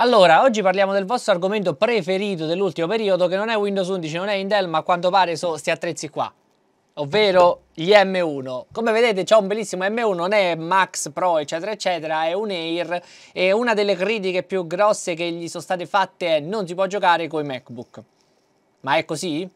Allora, oggi parliamo del vostro argomento preferito dell'ultimo periodo, che non è Windows 11, non è Intel, ma a quanto pare sono sti attrezzi qua, ovvero gli M1. Come vedete c'è un bellissimo M1, non è Max Pro eccetera eccetera, è un Air, e una delle critiche più grosse che gli sono state fatte è: non si può giocare coi MacBook. Ma è così?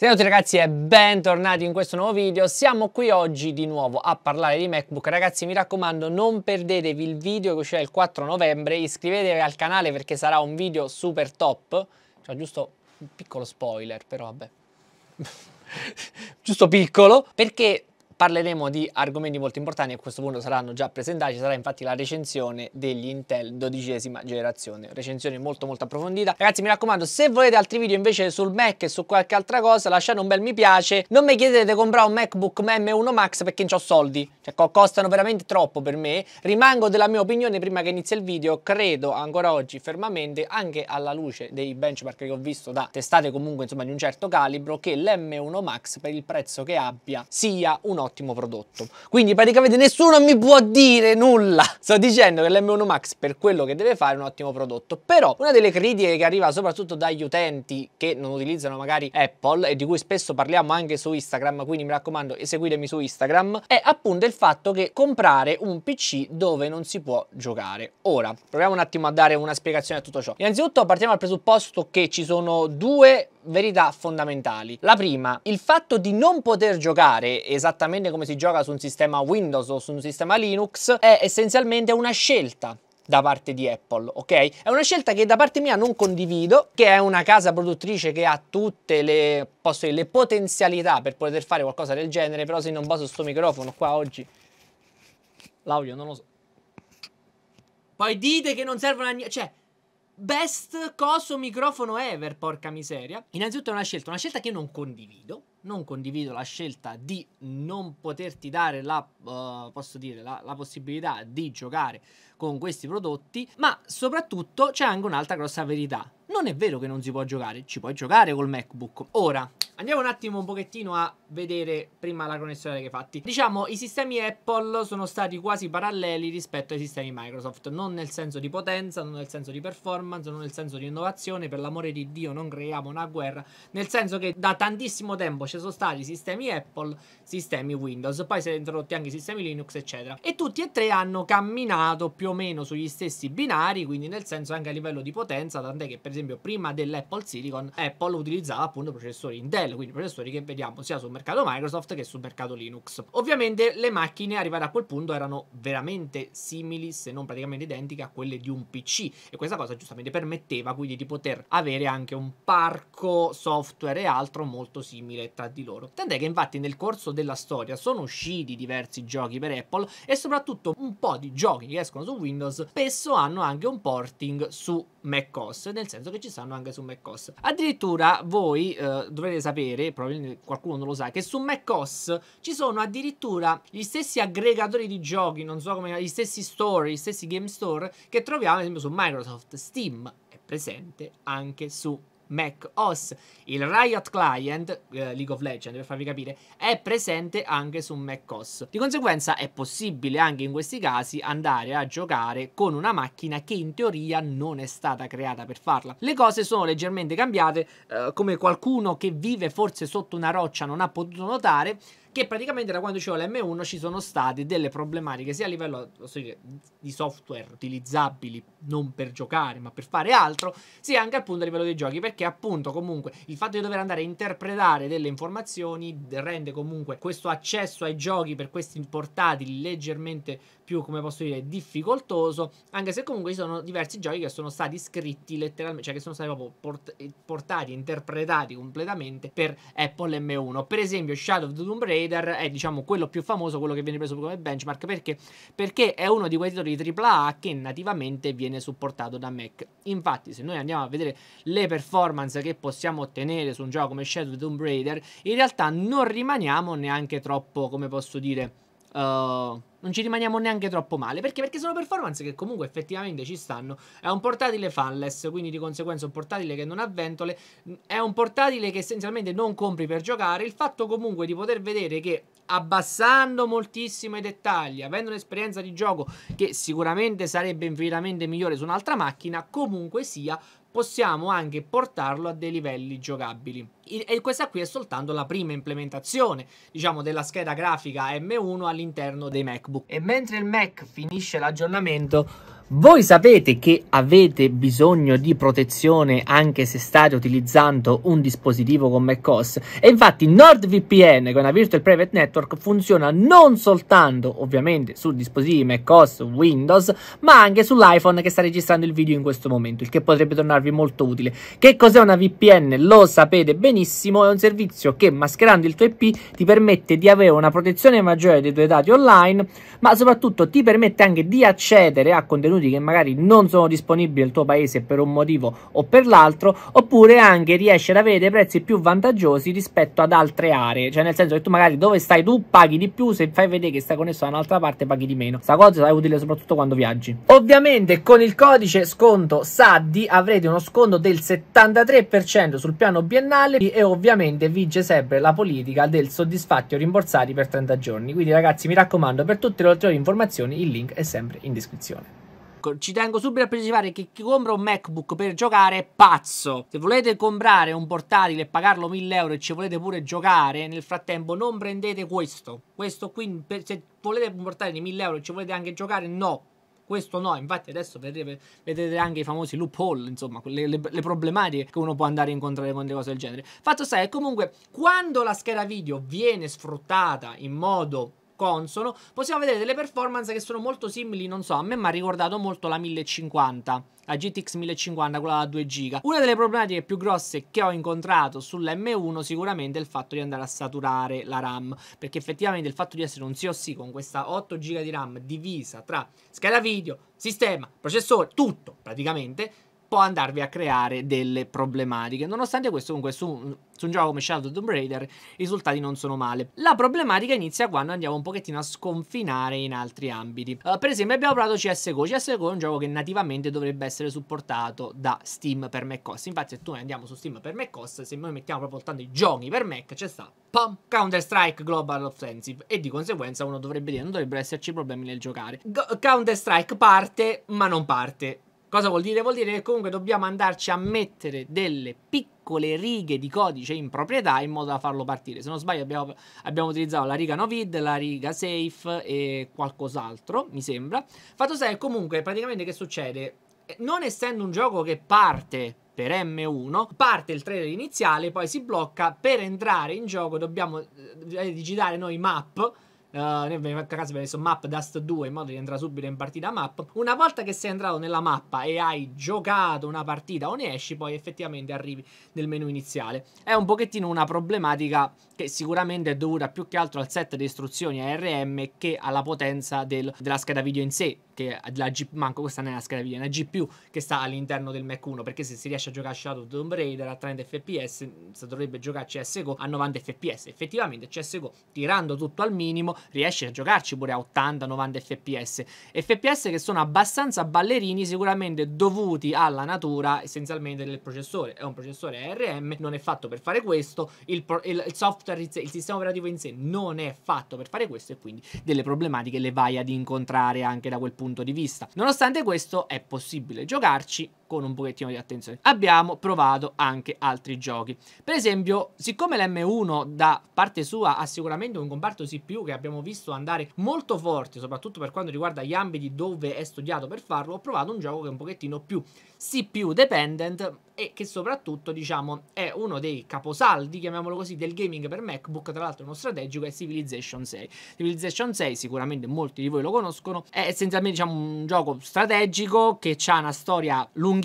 Salve ragazzi e bentornati in questo nuovo video. Siamo qui oggi di nuovo a parlare di MacBook. Ragazzi, mi raccomando, non perdetevi il video che uscirà il 4 novembre. Iscrivetevi al canale perché sarà un video super top. Cioè, giusto un piccolo spoiler, però vabbè giusto piccolo, perché parleremo di argomenti molto importanti. A questo punto saranno già presentati, sarà infatti la recensione degli Intel 12ª generazione, recensione molto molto approfondita. Ragazzi, mi raccomando, se volete altri video invece sul Mac e su qualche altra cosa, lasciate un bel mi piace. Non mi chiedete di comprare un MacBook M1 Max perché non ho soldi, cioè costano veramente troppo per me. Rimango della mia opinione prima che inizi il video, credo ancora oggi fermamente, anche alla luce dei benchmark che ho visto da testate comunque insomma di un certo calibro, che l'M1 Max per il prezzo che abbia sia un ottimo prodotto. Quindi praticamente nessuno mi può dire nulla, sto dicendo che l'M1 Max per quello che deve fare è un ottimo prodotto. Però una delle critiche che arriva soprattutto dagli utenti che non utilizzano magari Apple, e di cui spesso parliamo anche su Instagram, quindi mi raccomando seguitemi su Instagram, è appunto il fatto che comprare un PC dove non si può giocare. Ora proviamo un attimo a dare una spiegazione a tutto ciò. Innanzitutto partiamo dal presupposto che ci sono due verità fondamentali. La prima, il fatto di non poter giocare esattamente come si gioca su un sistema Windows o su un sistema Linux è essenzialmente una scelta da parte di Apple, ok? È una scelta che da parte mia non condivido, che è una casa produttrice che ha tutte le, posso dire, le potenzialità per poter fare qualcosa del genere. Però se non baso sto microfono qua oggi, l'audio non lo so. Poi dite che non servono a niente, cioè best coso microfono ever, porca miseria. Innanzitutto è una scelta che non condivido. Non condivido la scelta di non poterti dare la, la possibilità di giocare con questi prodotti. Ma soprattutto c'è anche un'altra grossa verità: non è vero che non si può giocare, ci puoi giocare col MacBook. Ora andiamo un attimo un pochettino a vedere prima la connessione che fatti. Diciamo, i sistemi Apple sono stati quasi paralleli rispetto ai sistemi Microsoft, non nel senso di potenza, non nel senso di performance, non nel senso di innovazione. Per l'amore di Dio non creiamo una guerra, nel senso che da tantissimo tempo ci sono stati sistemi Apple, sistemi Windows, poi si sono introdotti anche i sistemi Linux eccetera, e tutti e tre hanno camminato più o meno sugli stessi binari, quindi nel senso anche a livello di potenza, tant'è che per esempio prima dell'Apple Silicon Apple utilizzava appunto processori Intel, quindi processori che vediamo sia sul mercato Microsoft che sul mercato Linux. Ovviamente le macchine arrivate a quel punto erano veramente simili, se non praticamente identiche a quelle di un PC, e questa cosa giustamente permetteva quindi di poter avere anche un parco software e altro molto simile tra di loro. Tant'è che infatti nel corso della storia sono usciti diversi giochi per Apple, e soprattutto un po' di giochi che escono su Windows spesso hanno anche un porting su macOS, nel senso che ci stanno anche su macOS. Addirittura voi dovrete sapere, probabilmente qualcuno non lo sa, che su macOS ci sono addirittura gli stessi aggregatori di giochi, non so come, gli stessi store, gli stessi game store che troviamo ad esempio su Microsoft. Steam è presente anche su macOS, il Riot Client, League of Legends per farvi capire, è presente anche su macOS. Di conseguenza è possibile anche in questi casi andare a giocare con una macchina che in teoria non è stata creata per farla. Le cose sono leggermente cambiate, come qualcuno che vive forse sotto una roccia non ha potuto notare, che praticamente da quando c'è l'M1 ci sono state delle problematiche sia a livello di software utilizzabili non per giocare ma per fare altro, sia anche appunto a livello dei giochi, perché appunto comunque il fatto di dover andare a interpretare delle informazioni rende comunque questo accesso ai giochi per questi portatili leggermente più, come posso dire, difficoltoso, anche se comunque ci sono diversi giochi che sono stati scritti letteralmente, cioè che sono stati proprio portati, interpretati completamente per Apple M1. Per esempio Shadow of the Tomb Raider è diciamo quello più famoso, quello che viene preso come benchmark, perché è uno di quei titoli AAA che nativamente viene supportato da Mac. Infatti se noi andiamo a vedere le performance che possiamo ottenere su un gioco come Shadow of the Tomb Raider, in realtà non rimaniamo neanche troppo, come posso dire, Non ci rimaniamo neanche troppo male. Perché? Perché sono performance che comunque effettivamente ci stanno. È un portatile fanless, quindi di conseguenza un portatile che non ha ventole. È un portatile che essenzialmente non compri per giocare. Il fatto comunque di poter vedere che abbassando moltissimo i dettagli, avendo un'esperienza di gioco che sicuramente sarebbe infinitamente migliore su un'altra macchina, comunque sia possiamo anche portarlo a dei livelli giocabili. E questa qui è soltanto la prima implementazione, diciamo, della scheda grafica M1 all'interno dei MacBook. E mentre il Mac finisce l'aggiornamento, voi sapete che avete bisogno di protezione anche se state utilizzando un dispositivo con macOS, e infatti NordVPN, che è una virtual private network, funziona non soltanto ovviamente su dispositivi macOS Windows, ma anche sull'iPhone che sta registrando il video in questo momento, il che potrebbe tornarvi molto utile. Che cos'è una VPN? Lo sapete benissimo, è un servizio che mascherando il tuo IP ti permette di avere una protezione maggiore dei tuoi dati online, ma soprattutto ti permette anche di accedere a contenuti che magari non sono disponibili nel tuo paese per un motivo o per l'altro, oppure anche riesci ad avere dei prezzi più vantaggiosi rispetto ad altre aree, cioè nel senso che tu magari dove stai tu paghi di più, se fai vedere che stai connesso da un'altra parte paghi di meno. Sta cosa è utile soprattutto quando viaggi. Ovviamente con il codice sconto SADDI avrete uno sconto del 73% sul piano biennale, e ovviamente vige sempre la politica del soddisfatti o rimborsati per 30 giorni. Quindi ragazzi, mi raccomando, per tutte le ulteriori informazioni il link è sempre in descrizione. Ci tengo subito a precisare che chi compra un MacBook per giocare è pazzo. Se volete comprare un portatile e pagarlo 1000 euro e ci volete pure giocare nel frattempo, non prendete questo. Questo qui, se volete un portatile di 1000 euro e ci volete anche giocare, no. Questo no, infatti adesso vedete anche i famosi loophole, insomma, le problematiche che uno può andare a incontrare con delle cose del genere. Fatto sta che comunque quando la scheda video viene sfruttata in modo consono, possiamo vedere delle performance che sono molto simili, non so, a me mi ha ricordato molto la 1050, la GTX 1050, quella da 2 giga. Una delle problematiche più grosse che ho incontrato sull'M1 sicuramente è il fatto di andare a saturare la RAM, perché effettivamente il fatto di essere un SoC con questa 8 giga di RAM divisa tra scheda video, sistema, processore, tutto praticamente, può andarvi a creare delle problematiche. Nonostante questo, comunque, su un gioco come Shadow of the Tomb Raider i risultati non sono male. La problematica inizia quando andiamo un pochettino a sconfinare in altri ambiti. Per esempio abbiamo provato CSGO. CSGO è un gioco che nativamente dovrebbe essere supportato da Steam per macOS. Infatti se noi andiamo su Steam per macOS, se noi mettiamo proprio tanto i giochi per Mac, c'è sta pam, Counter Strike Global Offensive, e di conseguenza uno dovrebbe dire non dovrebbero esserci problemi nel giocare. Counter Strike parte ma non parte. Cosa vuol dire? Vuol dire che comunque dobbiamo andarci a mettere delle piccole righe di codice in proprietà in modo da farlo partire. Se non sbaglio abbiamo utilizzato la riga novid, la riga safe e qualcos'altro, mi sembra. Fatto sta che comunque praticamente che succede? Non essendo un gioco che parte per M1, parte il trailer iniziale, poi si blocca. Per entrare in gioco dobbiamo digitare noi map. Nel caso abbiamo messo map dust 2 in modo di entrare subito in partita map. Una volta che sei entrato nella mappa e hai giocato una partita o ne esci, poi effettivamente arrivi nel menu iniziale. È un pochettino una problematica che sicuramente è dovuta più che altro al set di istruzioni ARM che alla potenza della scheda video in sé, che manco questa non è una scheda video, è una GPU che sta all'interno del Mac 1, perché se si riesce a giocare Shadow of the Tomb Raider a 30 fps si dovrebbe giocare CSGO a 90 fps. Effettivamente CSGO, tirando tutto al minimo, riesce a giocarci pure a 80-90 fps, fps che sono abbastanza ballerini, sicuramente dovuti alla natura essenzialmente del processore. È un processore ARM, non è fatto per fare questo, il software, il sistema operativo in sé non è fatto per fare questo, e quindi delle problematiche le vai ad incontrare anche da quel punto di vista. Nonostante questo è possibile giocarci con un pochettino di attenzione. Abbiamo provato anche altri giochi. Per esempio, siccome l'M1 da parte sua ha sicuramente un comparto CPU che abbiamo visto andare molto forte, soprattutto per quanto riguarda gli ambiti dove è studiato per farlo, ho provato un gioco che è un pochettino più CPU dependent e che soprattutto, diciamo, è uno dei caposaldi, chiamiamolo così, del gaming per MacBook. Tra l'altro uno strategico è Civilization 6. Civilization 6 sicuramente molti di voi lo conoscono, è essenzialmente, diciamo, un gioco strategico che ha una storia lunghissima,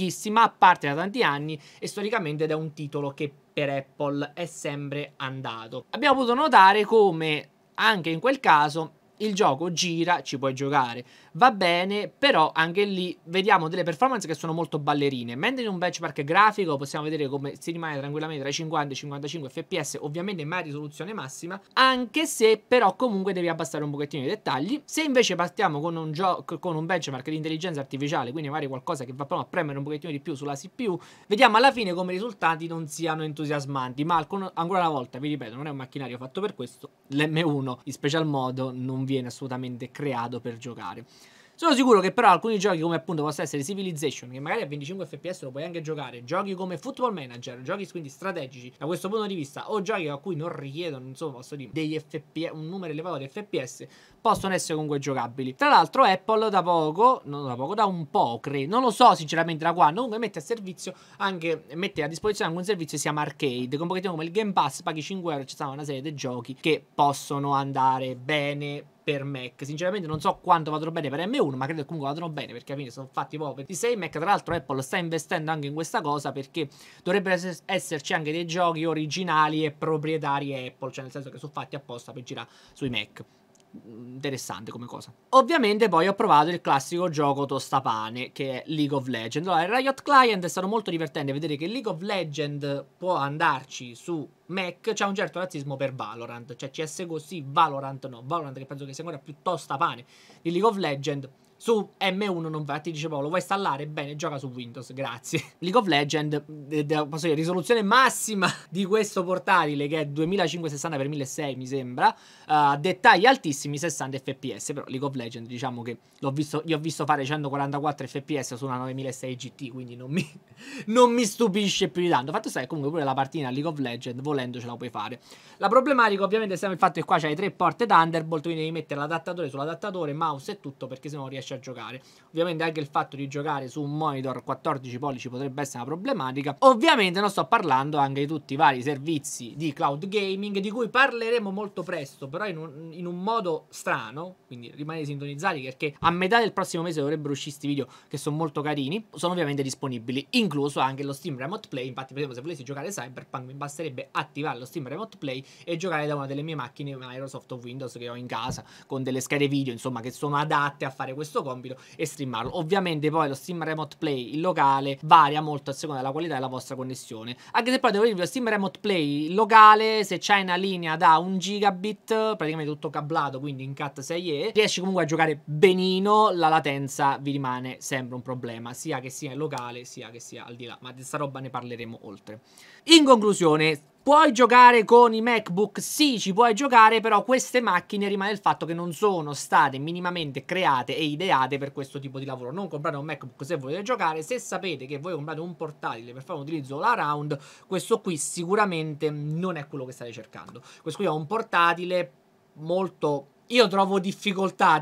parte da tanti anni, e storicamente ed è un titolo che per Apple è sempre andato. Abbiamo potuto notare come anche in quel caso il gioco gira, ci puoi giocare, va bene, però anche lì vediamo delle performance che sono molto ballerine, mentre in un benchmark grafico possiamo vedere come si rimane tranquillamente tra i 50 e i 55 fps, ovviamente mai risoluzione massima, anche se però comunque devi abbassare un pochettino i dettagli. Se invece partiamo con un benchmark di intelligenza artificiale, quindi magari qualcosa che va proprio a premere un pochettino di più sulla CPU, vediamo alla fine come i risultati non siano entusiasmanti, ma ancora una volta vi ripeto, non è un macchinario fatto per questo, l'M1 in special modo non viene assolutamente creato per giocare. Sono sicuro che però alcuni giochi come appunto possa essere Civilization, che magari a 25 fps lo puoi anche giocare, giochi come Football Manager, giochi quindi strategici da questo punto di vista, o giochi a cui non richiedono, insomma, posso dire, degli FPS, un numero elevato di FPS, possono essere comunque giocabili. Tra l'altro Apple da poco, non da poco, da un po' credo, non lo so sinceramente da quando, comunque mette a servizio anche, mette a disposizione anche un servizio che si chiama Arcade, con pochettino come il Game Pass, paghi 5 euro, ci stanno una serie di giochi che possono andare bene per Mac. Sinceramente non so quanto vadano bene per M1, ma credo che comunque vadano bene, perché alla fine sono fatti proprio di 6 Mac. Tra l'altro Apple sta investendo anche in questa cosa, perché dovrebbero esserci anche dei giochi originali e proprietari Apple, cioè nel senso che sono fatti apposta per girare sui Mac. Interessante come cosa. Ovviamente poi ho provato il classico gioco tostapane che è League of Legends. Allora, il Riot Client è stato molto divertente vedere che League of Legends può andarci su Mac. C'è un certo razzismo per Valorant, cioè CSGO sì, Valorant no. Valorant, che penso che sia ancora più tostapane di League of Legends, su M1 non va, ti dice Paolo, vuoi installare? Bene, gioca su Windows, grazie. League of Legends, posso dire, risoluzione massima di questo portatile che è 2560x1600 mi sembra, dettagli altissimi, 60 fps, però League of Legends diciamo che gli ho visto fare 144 fps su una 9600 GT, quindi non mi stupisce più di tanto. Fatto sta che comunque pure la partita League of Legends, volendo, ce la puoi fare. La problematica ovviamente è sempre il fatto che qua c'hai 3 porte Thunderbolt, quindi devi mettere l'adattatore sull'adattatore, mouse e tutto, perché se no riesci a giocare. Ovviamente anche il fatto di giocare su un monitor 14 pollici potrebbe essere una problematica. Ovviamente non sto parlando anche di tutti i vari servizi di cloud gaming, di cui parleremo molto presto, però in un modo strano, quindi rimanete sintonizzati perché a metà del prossimo mese dovrebbero uscire questi video che sono molto carini. Sono ovviamente disponibili, incluso anche lo Steam Remote Play. Infatti, per esempio, se volessi giocare Cyberpunk mi basterebbe attivare lo Steam Remote Play e giocare da una delle mie macchine Microsoft Windows che ho in casa, con delle schede video, insomma, che sono adatte a fare questo compito e streamarlo. Ovviamente poi lo Steam Remote Play, il locale, varia molto a seconda della qualità della vostra connessione, anche se poi devo dirvi, lo Steam Remote Play locale, se c'hai una linea da 1 gigabit, praticamente tutto cablato, quindi in CAT 6E, riesci comunque a giocare benino, la latenza vi rimane sempre un problema, sia che sia in locale sia che sia al di là, ma di sta roba ne parleremo oltre. In conclusione, puoi giocare con i MacBook? Sì, ci puoi giocare, però queste macchine rimane il fatto che non sono state minimamente create e ideate per questo tipo di lavoro. Non comprate un MacBook se volete giocare. Se sapete che voi comprate un portatile per fare un utilizzo all around, questo qui sicuramente non è quello che state cercando. Questo qui è un portatile molto... Io trovo difficoltà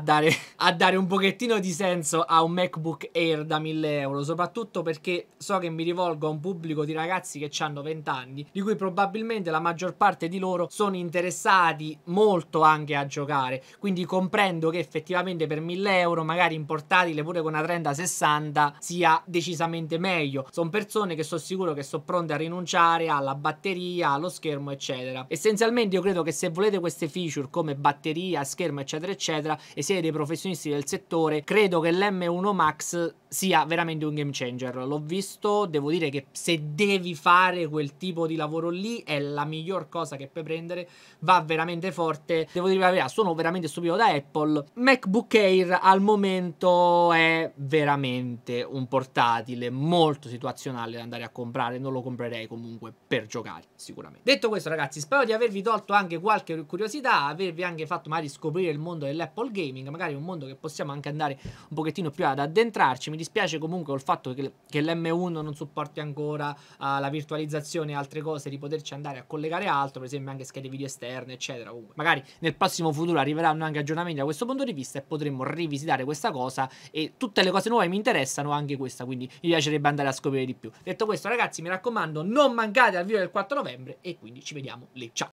a dare un pochettino di senso a un MacBook Air da 1000 euro, soprattutto perché so che mi rivolgo a un pubblico di ragazzi che hanno 20 anni, di cui probabilmente la maggior parte di loro sono interessati molto anche a giocare, quindi comprendo che effettivamente per 1000 euro magari in portatile pure con una 3060 sia decisamente meglio. Sono persone che sono sicuro che sono pronte a rinunciare alla batteria, allo schermo eccetera. Essenzialmente io credo che se volete queste feature come batteria, schermo eccetera eccetera, e siete dei professionisti del settore, credo che l'M1 Max sia veramente un game changer. L'ho visto, devo dire che se devi fare quel tipo di lavoro lì è la miglior cosa che puoi prendere, va veramente forte. Devo dire la verità, sono veramente stupito da Apple. MacBook Air al momento è veramente un portatile molto situazionale da andare a comprare, non lo comprerei comunque per giocare sicuramente. Detto questo ragazzi, spero di avervi tolto anche qualche curiosità, avervi anche fatto magari scoprire il mondo dell'Apple Gaming, magari un mondo che possiamo anche andare un pochettino più ad addentrarci. Mi dispiace comunque il fatto che l'M1 non supporti ancora la virtualizzazione e altre cose, di poterci andare a collegare altro, per esempio anche schede video esterne eccetera. Comunque magari nel prossimo futuro arriveranno anche aggiornamenti da questo punto di vista e potremo rivisitare questa cosa, e tutte le cose nuove mi interessano, anche questa, quindi mi piacerebbe andare a scoprire di più. Detto questo ragazzi, mi raccomando, non mancate al video del 4 novembre e quindi ci vediamo lì, ciao!